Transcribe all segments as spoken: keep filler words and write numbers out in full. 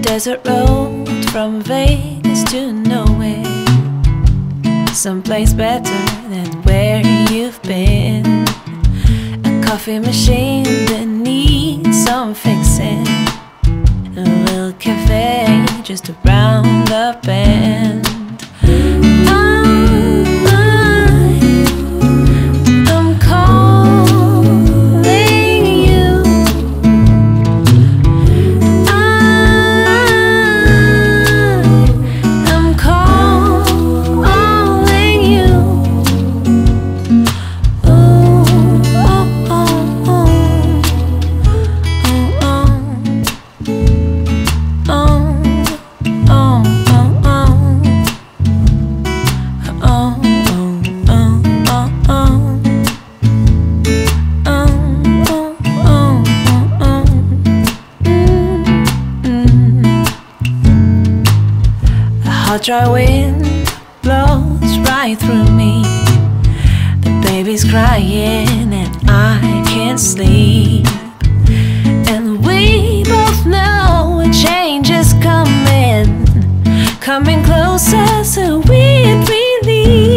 Desert road from Vegas to nowhere, someplace better than where you've been. A coffee machine that needs some fixing, a little cafe just around the bend. A dry wind blows right through me. The baby's crying and I can't sleep. And we both know a change is coming, coming closer, so we release.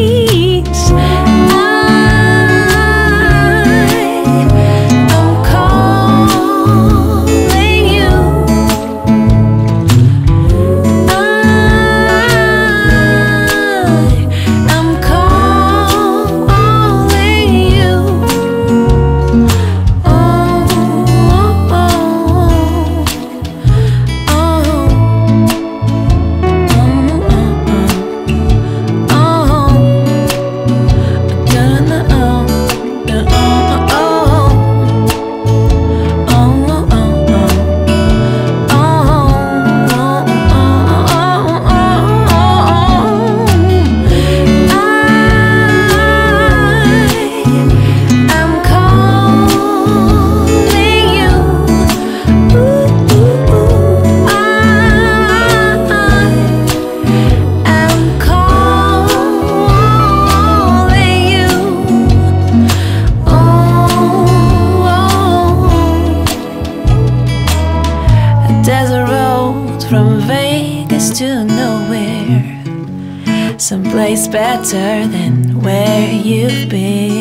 Desert road from Vegas to nowhere, someplace better than where you've been.